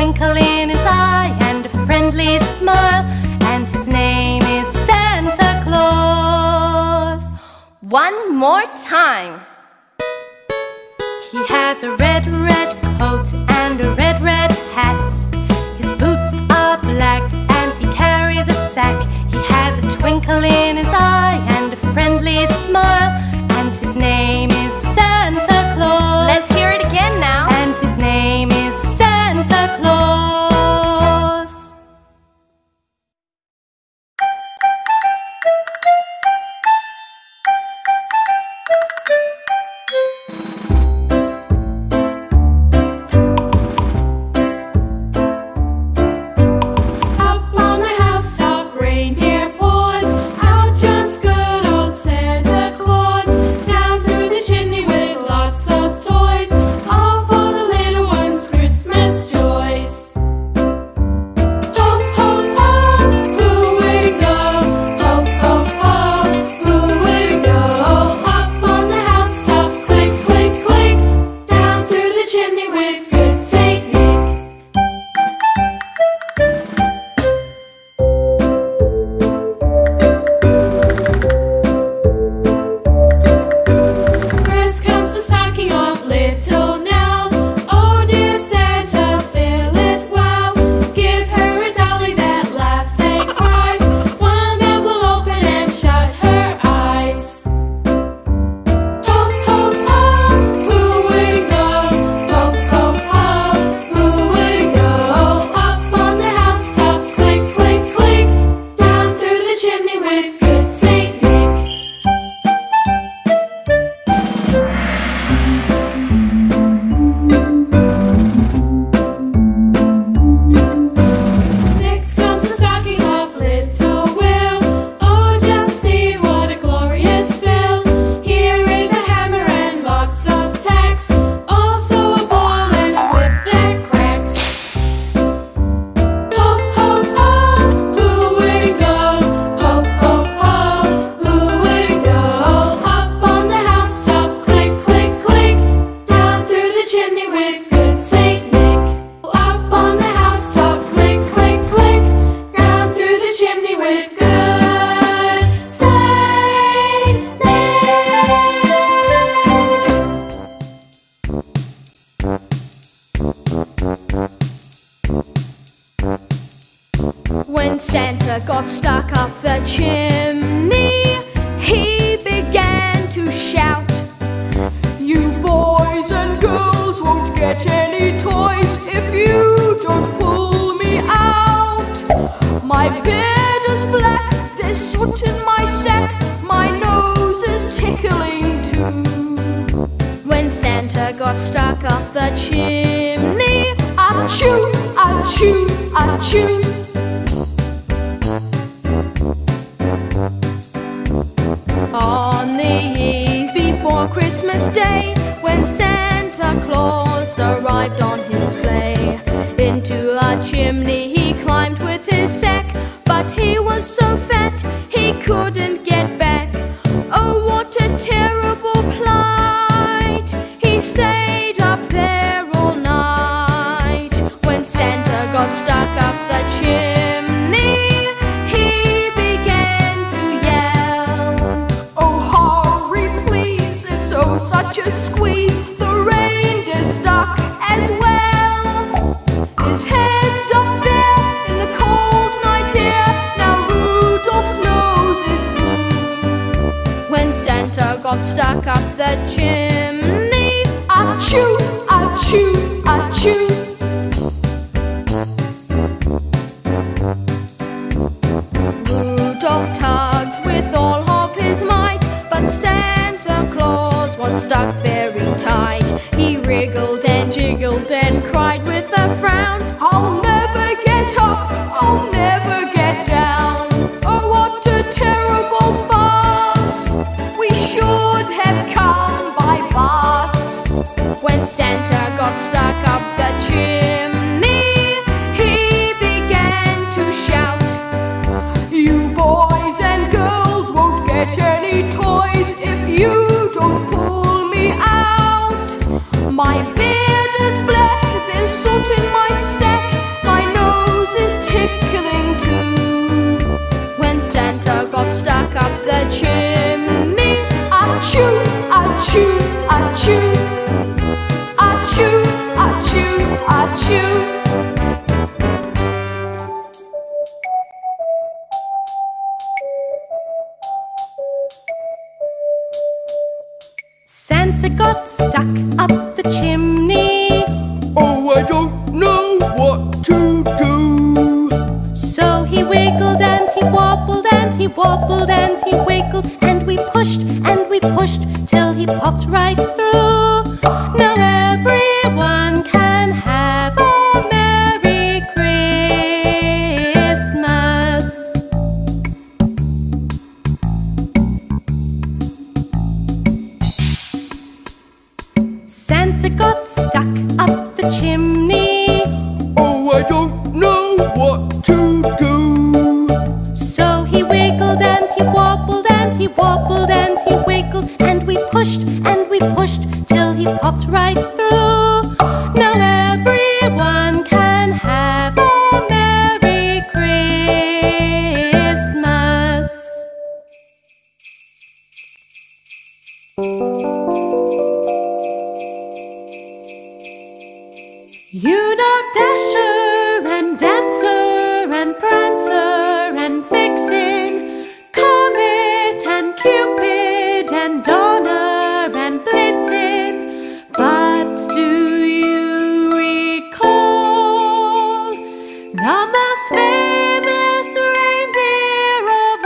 twinkle in his eye and a friendly smile, and his name is Santa Claus. One more time. He has a red, red coat and a red, red hat. His boots are black and he carries a sack. He has a twinkle in his eye and a friendly smile, and his name is Santa Claus. Let's hear it again now. And his name is Santa Claus. My beard is black, there's salt in my sand. Santa got stuck up the chimney. Oh, I don't know what to do. So he wiggled and he wobbled and he wobbled and he wiggled, and we pushed till he popped right through. Now everyone can have a Merry Christmas. Santa got stuck up the chimney. Oh, I don't know what to do. So he wiggled and he wobbled and he wobbled and he wiggled, and we pushed till he popped right through. Now everyone can have a Merry Christmas. You know Dasher and Dancer and Prancer and Vixen, Comet and Cupid and Donner and Blitzen, but do you recall the most famous reindeer of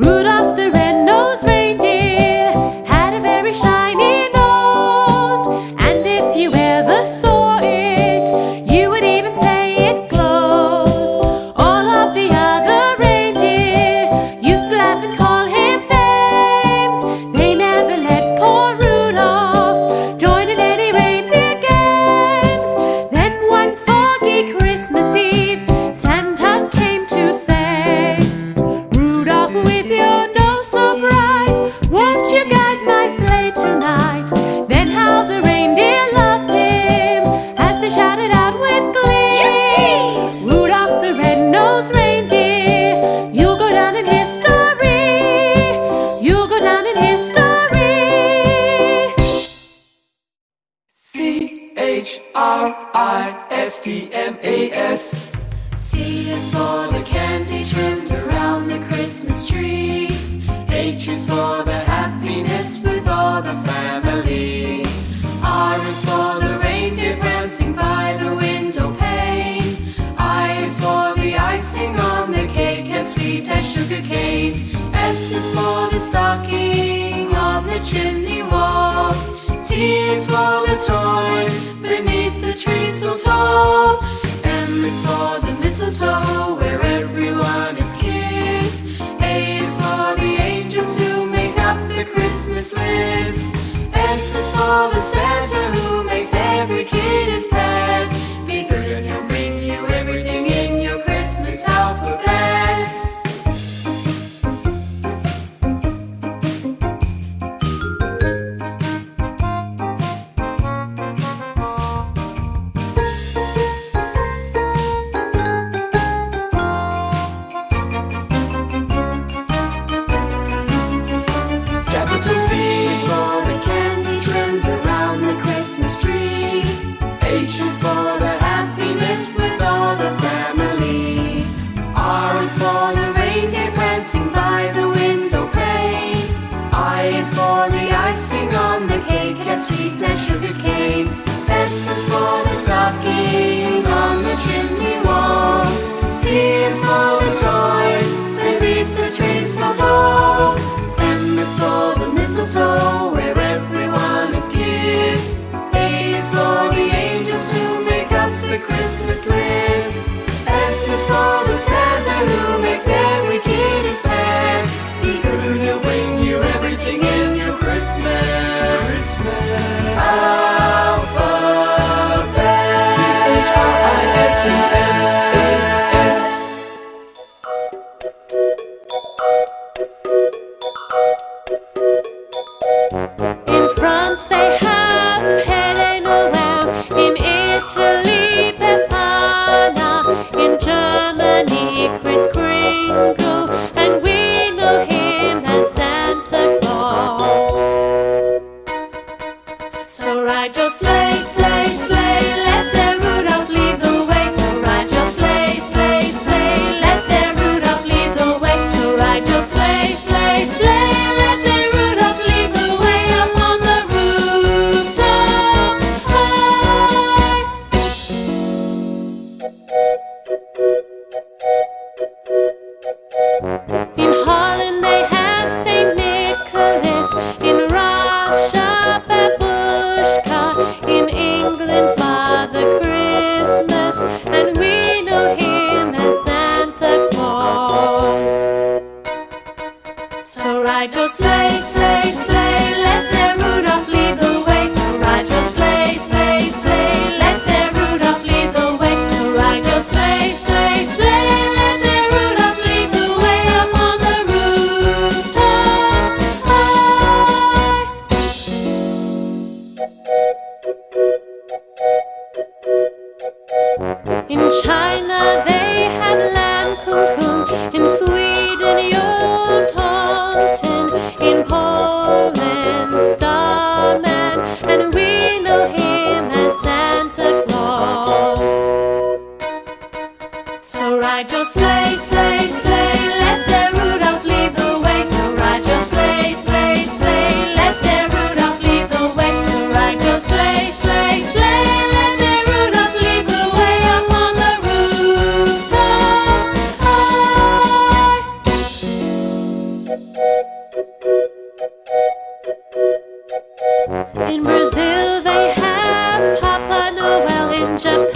all? Rudolph the Red-Nosed Reindeer had a very shiny nose, and if you ever saw it, you would even say it glows. All of the other reindeer used to laugh and call him names. They never let poor Rudolph join in any reindeer games. Then one foggy Christmas Eve, Santa came to say, "Rudolph, with your nose so bright, won't you guide my sleigh tonight?" Then how the reindeer loved him as they shouted out with glee, "Rudolph the Red-Nosed Reindeer, you'll go down in history. You'll go down in history." CHRISTMAS. C is for the candy trimmed around the Christmas tree. H is for the happiness with all the family. R is for the reindeer prancing by the window pane. I is for the icing on the cake as sweet as sugar cane. S is for the stocking on the chimney wall. T is for the toys beneath the mistletoe. M is for the mistletoe where everyone is kissed. A is for the angels who make up the Christmas list. S is for the Santa who makes every kid his pet. Be good and he'll bring you everything in your Christmas alphabet. Capital C is for the candy trimmed around the Christmas Jingle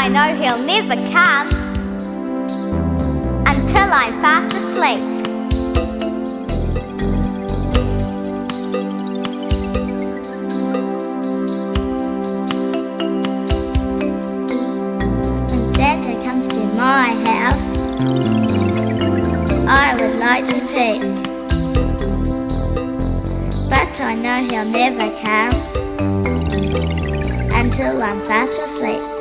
I know he'll never come until I'm fast asleep. When Santa comes to my house, I would like to peek, but I know he'll never come until I'm fast asleep.